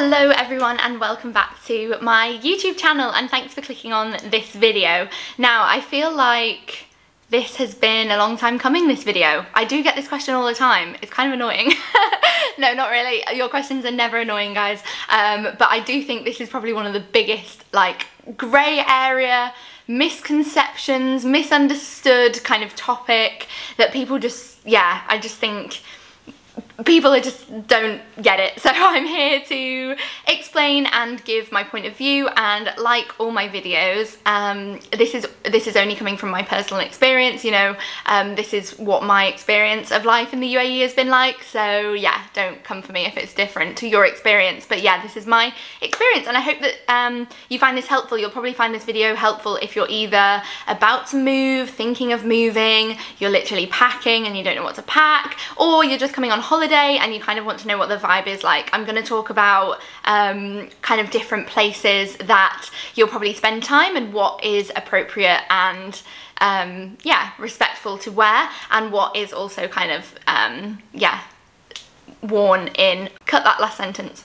Hello everyone and welcome back to my YouTube channel, and thanks for clicking on this video. Now, I feel like this has been a long time coming, this video. I do get this question all the time. It's kind of annoying. No, not really. Your questions are never annoying, guys. But I do think this is probably one of the biggest, like, grey area misconceptions, misunderstood kind of topic that people just, yeah, I just think people just don't get it. So I'm here to explain and give my point of view, and like all my videos, this is only coming from my personal experience, you know. This is what my experience of life in the UAE has been like, so yeah, don't come for me if it's different to your experience. But yeah, this is my experience, and I hope that you find this helpful. You'll probably find this video helpful if you're either about to move, thinking of moving, you're literally packing and you don't know what to pack, or you're just coming on holiday and you kind of want to know what the vibe is like. I'm going to talk about kind of different places that you'll probably spend time, and what is appropriate and yeah, respectful to wear, and what is also kind of yeah, worn in. Cut that last sentence.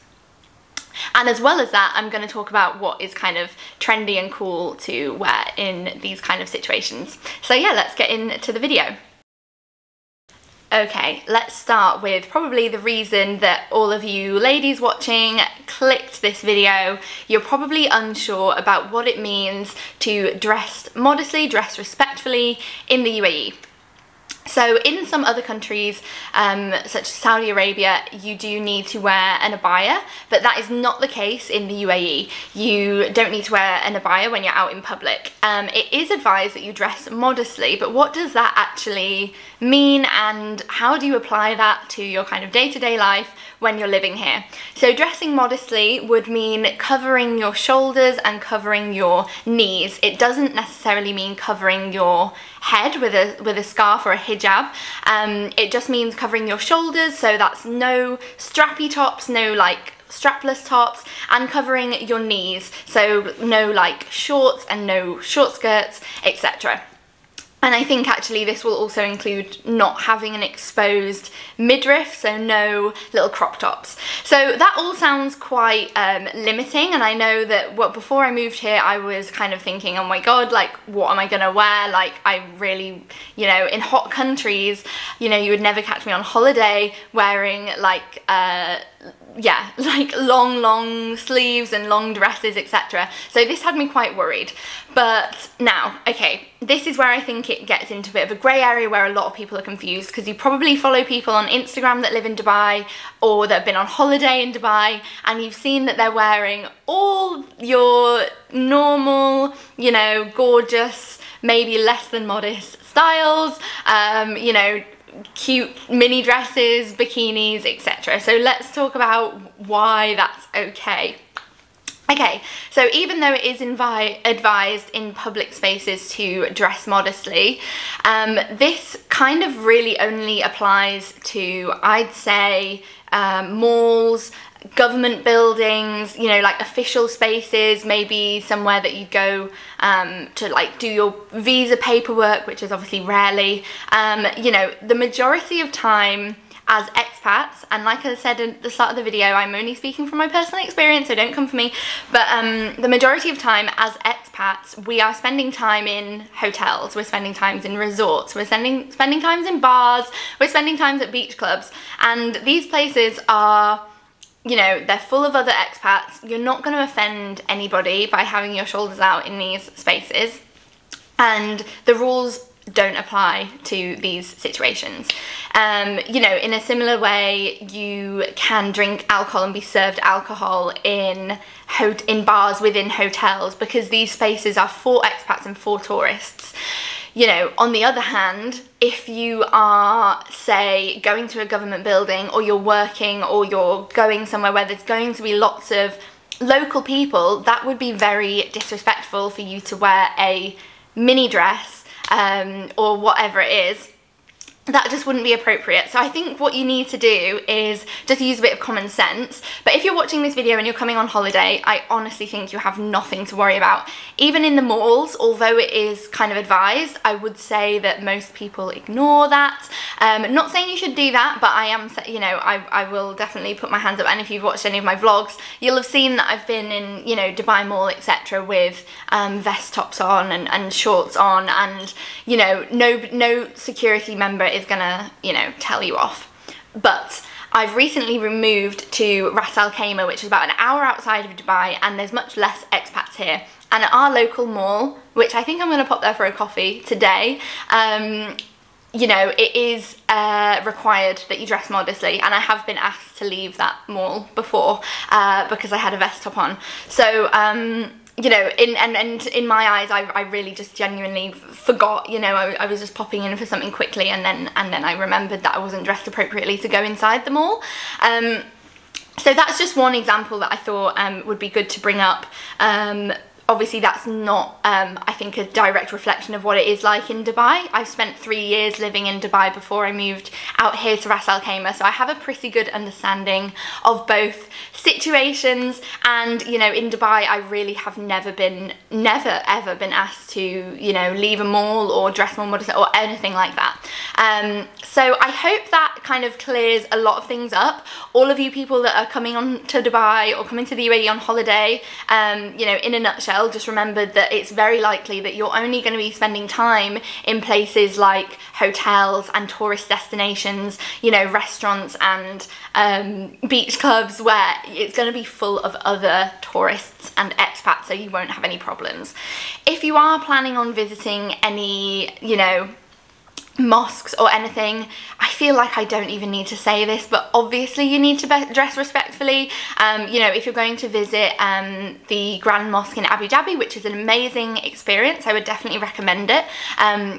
And as well as that, I'm going to talk about what is kind of trendy and cool to wear in these kind of situations. So yeah, let's get into the video. Okay, let's start with probably the reason that all of you ladies watching clicked this video. You're probably unsure about what it means to dress modestly, dress respectfully in the UAE. So in some other countries, such as Saudi Arabia, you do need to wear an abaya, but that is not the case in the UAE. You don't need to wear an abaya when you're out in public. It is advised that you dress modestly, but what does that actually mean, and how do you apply that to your kind of day-to-day life when you're living here? So dressing modestly would mean covering your shoulders and covering your knees. It doesn't necessarily mean covering your head with a scarf or a hijab. It just means covering your shoulders, so that's no strappy tops, no like strapless tops, and covering your knees, so no like shorts and no short skirts, etc. And I think actually this will also include not having an exposed midriff, so no little crop tops. So that all sounds quite limiting, and I know that before I moved here, I was kind of thinking, oh my god, like, what am I gonna wear? Like, I really, you know, in hot countries, you know, you would never catch me on holiday wearing like yeah, like long sleeves and long dresses, etc. So this had me quite worried. But now, okay, this is where I think it gets into a bit of a grey area where a lot of people are confused, because you probably follow people on Instagram that live in Dubai or that have been on holiday in Dubai, and you've seen that they're wearing all your normal, you know, gorgeous, maybe less than modest styles, you know, cute mini dresses, bikinis, etc. So let's talk about why that's okay. Okay, so even though it is advised in public spaces to dress modestly, this kind of really only applies to, I'd say, malls, government buildings, you know, like official spaces, maybe somewhere that you go to like do your visa paperwork, which is obviously rarely. You know, the majority of time as expats, and like I said at the start of the video, I'm only speaking from my personal experience, so don't come for me, but the majority of time as expats, we are spending time in hotels, we're spending times in resorts, we're spending times in bars, we're spending times at beach clubs, and these places are, you know, they're full of other expats. You're not going to offend anybody by having your shoulders out in these spaces, and the rules don't apply to these situations. You know, in a similar way, you can drink alcohol and be served alcohol in bars within hotels, because these spaces are for expats and for tourists. You know, on the other hand, if you are, say, going to a government building, or you're working, or you're going somewhere where there's going to be lots of local people, that would be very disrespectful for you to wear a mini dress or whatever it is that just wouldn't be appropriate. So I think what you need to do is just use a bit of common sense. But if you're watching this video and you're coming on holiday, I honestly think you have nothing to worry about. Even in the malls, although it is kind of advised, I would say that most people ignore that. Not saying you should do that, but I am, you know, I will definitely put my hands up. And if you've watched any of my vlogs, you'll have seen that I've been in, you know, Dubai Mall, etc., with vest tops on and shorts on, and, you know, no security member is gonna, you know, tell you off. But I've recently removed to Ras Al Khaimah, which is about an hour outside of Dubai, and there's much less expats here. And at our local mall, which I think I'm gonna pop there for a coffee today, you know, it is required that you dress modestly, and I have been asked to leave that mall before because I had a vest top on. So you know, in my eyes, I really just genuinely forgot. You know, I was just popping in for something quickly, and then I remembered that I wasn't dressed appropriately to go inside the mall. So that's just one example that I thought would be good to bring up. Obviously that's not, I think, a direct reflection of what it is like in Dubai. I've spent 3 years living in Dubai before I moved out here to Ras Al Khaimah, so I have a pretty good understanding of both situations. And, you know, in Dubai I really have never ever been asked to, you know, leave a mall or dress more modest or anything like that. So I hope that kind of clears a lot of things up. All of you people that are coming on to Dubai or coming to the UAE on holiday, you know, in a nutshell, just remember that it's very likely that you're only going to be spending time in places like hotels and tourist destinations, you know, restaurants and beach clubs, where it's going to be full of other tourists and expats, so you won't have any problems. If you are planning on visiting any, you know, mosques or anything, I feel like I don't even need to say this, but obviously you need to dress respectfully. You know, if you're going to visit the Grand Mosque in Abu Dhabi, which is an amazing experience, I would definitely recommend it.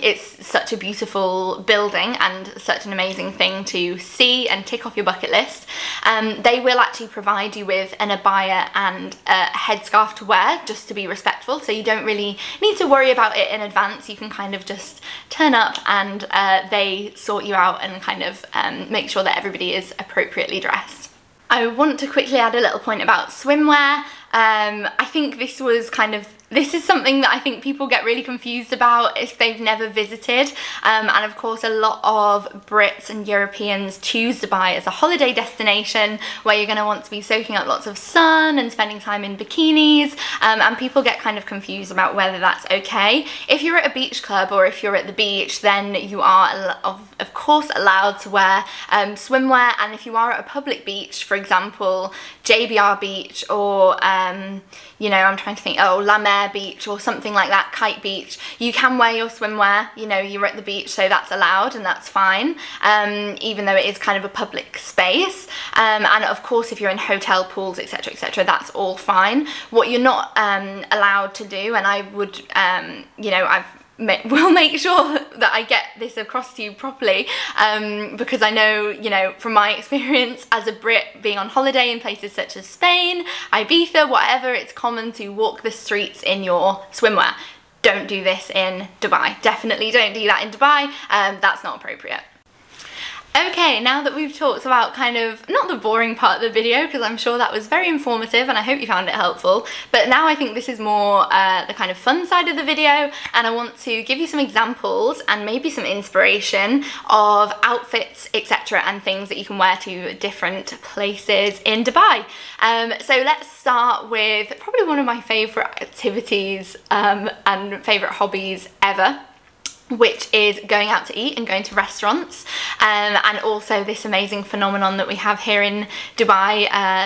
It's such a beautiful building and such an amazing thing to see and tick off your bucket list. They will actually provide you with an abaya and a headscarf to wear, just to be respectful, so you don't really need to worry about it in advance. You can kind of just turn up and they sort you out and kind of make sure that everybody is appropriately dressed. I want to quickly add a little point about swimwear. I think this is something that I think people get really confused about if they've never visited, and of course a lot of Brits and Europeans choose Dubai as a holiday destination where you're going to want to be soaking up lots of sun and spending time in bikinis, and people get kind of confused about whether that's okay. If you're at a beach club or if you're at the beach, then you are of course allowed to wear swimwear. And if you are at a public beach, for example JBR Beach or you know, I'm trying to think, oh, La Mer Beach or something like that, Kite Beach, you can wear your swimwear. You know, you're at the beach, so that's allowed and that's fine, even though it is kind of a public space. And of course, if you're in hotel pools, etc., that's all fine. What you're not allowed to do, and I would, you know, we'll make sure that I get this across to you properly, because I know, you know, from my experience as a Brit being on holiday in places such as Spain, Ibiza, whatever, it's common to walk the streets in your swimwear. Don't do this in Dubai. Definitely don't do that in Dubai. That's not appropriate. Okay, now that we've talked about kind of, not the boring part of the video, because I'm sure that was very informative and I hope you found it helpful, but now I think this is more the kind of fun side of the video, and I want to give you some examples and maybe some inspiration of outfits, etc., and things that you can wear to different places in Dubai. So let's start with probably one of my favourite activities and favourite hobbies ever, which is going out to eat and going to restaurants, and also this amazing phenomenon that we have here in Dubai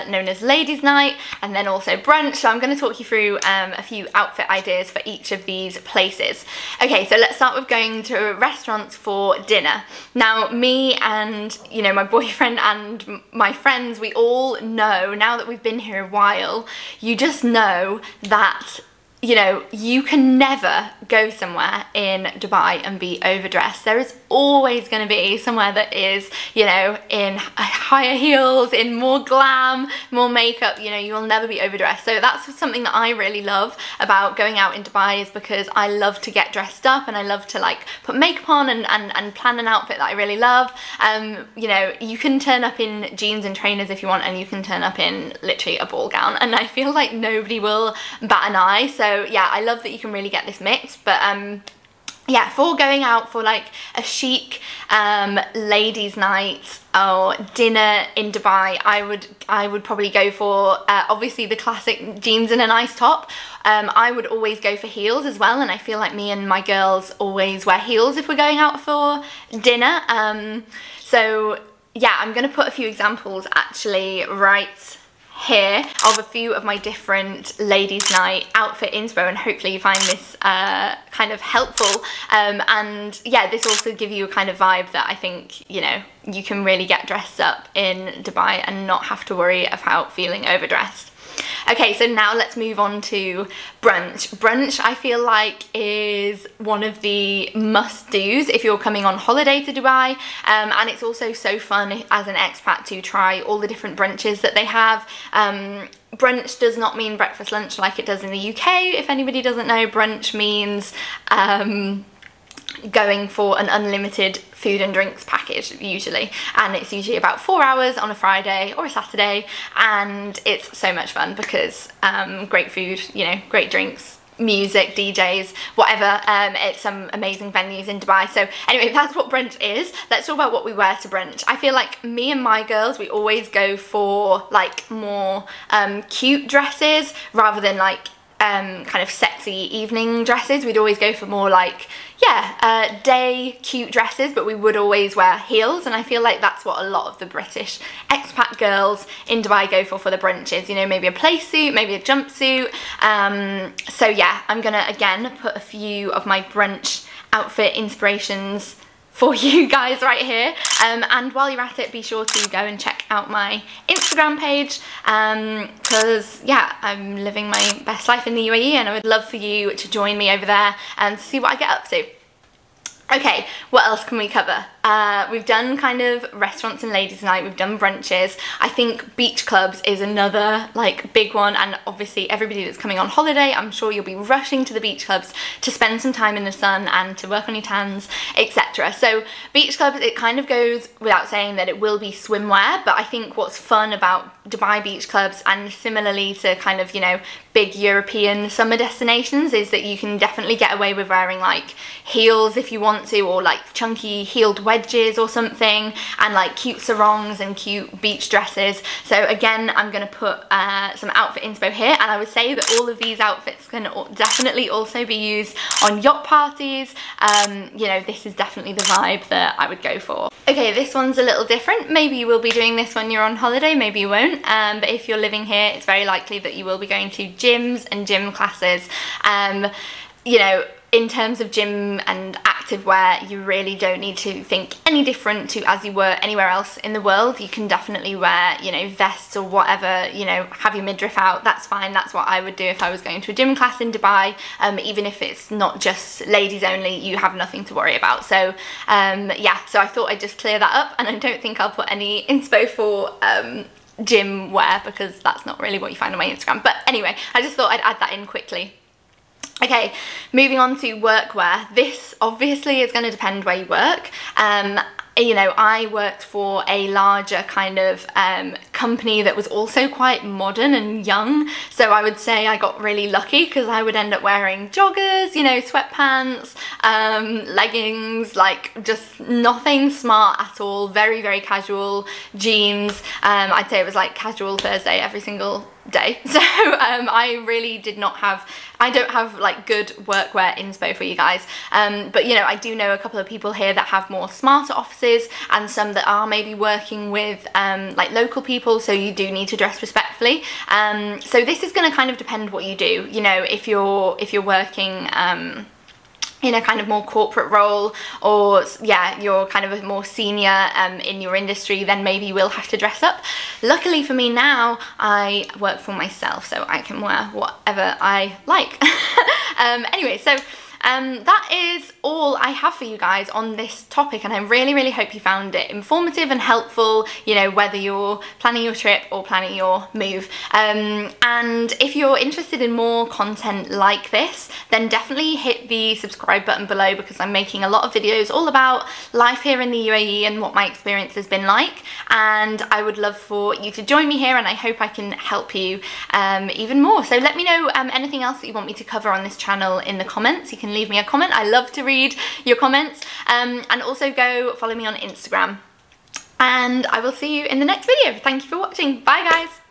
known as Ladies Night, and then also brunch. So I'm going to talk you through a few outfit ideas for each of these places. Okay, so let's start with going to restaurants for dinner. Now, me and, you know, my boyfriend and my friends, we all know, now that we've been here a while, you just know that you know, you can never go somewhere in Dubai and be overdressed. There is always going to be somewhere that is, you know, in higher heels, in more glam, more makeup. You know, you will never be overdressed. So that's something that I really love about going out in Dubai, is because I love to get dressed up and I love to like put makeup on and plan an outfit that I really love. You know, you can turn up in jeans and trainers if you want, and you can turn up in literally a ball gown, and I feel like nobody will bat an eye. So yeah, I love that you can really get this mix, but yeah, for going out for like a chic ladies night or dinner in Dubai, I would probably go for obviously the classic jeans and a nice top. I would always go for heels as well, and I feel like me and my girls always wear heels if we're going out for dinner. So yeah, I'm going to put a few examples actually right here of a few of my different ladies night outfit inspo, and hopefully you find this kind of helpful, and yeah, this also give you a kind of vibe that I think, you know, you can really get dressed up in Dubai and not have to worry about feeling overdressed. Okay, so now let's move on to brunch. Brunch, I feel like, is one of the must-dos if you're coming on holiday to Dubai, and it's also so fun as an expat to try all the different brunches that they have. Brunch does not mean breakfast, lunch like it does in the UK. If anybody doesn't know, brunch means going for an unlimited food and drinks package usually, and it's usually about 4 hours on a Friday or a Saturday, and it's so much fun because great food, you know, great drinks, music, DJs, whatever, at some amazing venues in Dubai. So anyway, that's what brunch is. Let's talk about what we wear to brunch. I feel like me and my girls, we always go for like more cute dresses rather than like kind of sexy evening dresses. We'd always go for more like, yeah, day cute dresses, but we would always wear heels, and I feel like that's what a lot of the British expat girls in Dubai go for the brunches. You know, maybe a play suit, maybe a jumpsuit. So yeah, I'm gonna again put a few of my brunch outfit inspirations for you guys right here, and while you're at it, be sure to go and check out my Instagram page, because yeah, I'm living my best life in the UAE, and I would love for you to join me over there and see what I get up to. Okay, what else can we cover? We've done kind of restaurants and ladies night, we've done brunches. I think beach clubs is another like big one, and obviously everybody that's coming on holiday, I'm sure you'll be rushing to the beach clubs to spend some time in the sun and to work on your tans, etc. So beach clubs, it kind of goes without saying that it will be swimwear, but I think what's fun about Dubai beach clubs, and similarly to kind of, you know, big European summer destinations, is that you can definitely get away with wearing like heels if you want to, or like chunky heeled wedges or something, and like cute sarongs and cute beach dresses. So again, I'm going to put some outfit inspo here, and I would say that all of these outfits can definitely also be used on yacht parties. You know, this is definitely the vibe that I would go for. Okay, this one's a little different. Maybe you will be doing this when you're on holiday, maybe you won't, but if you're living here, it's very likely that you will be going to gyms and gym classes. You know, in terms of gym and activewear, you really don't need to think any different to as you were anywhere else in the world. You can definitely wear, you know, vests or whatever, you know, have your midriff out, that's fine. That's what I would do if I was going to a gym class in Dubai. Even if it's not just ladies only, you have nothing to worry about. So yeah, so I thought I'd just clear that up, and I don't think I'll put any inspo for gym wear, because that's not really what you find on my Instagram. But anyway, I just thought I'd add that in quickly. Okay, moving on to workwear. This obviously is going to depend where you work. You know, I worked for a larger kind of company that was also quite modern and young, so I would say I got really lucky, because I would end up wearing joggers, you know, sweatpants, leggings, like just nothing smart at all, very, very casual jeans. I'd say it was like casual Thursday every single day. So I really did not have, I don't have like good workwear inspo for you guys, but you know, I do know a couple of people here that have more smarter offices, and some that are maybe working with like local people, so you do need to dress respectfully. So this is going to kind of depend what you do. You know, if you're working in a kind of more corporate role, or yeah, you're kind of a more senior in your industry, then maybe you will have to dress up. Luckily for me now, I work for myself, so I can wear whatever I like. Anyway, so that is all I have for you guys on this topic, and I really hope you found it informative and helpful, you know, whether you're planning your trip or planning your move. And if you're interested in more content like this, then definitely hit the subscribe button below, because I'm making a lot of videos all about life here in the UAE and what my experience has been like, and I would love for you to join me here, and I hope I can help you even more. So let me know anything else that you want me to cover on this channel in the comments. You can leave me a comment. I love to read your comments. And also go follow me on Instagram. And I will see you in the next video. Thank you for watching. Bye guys.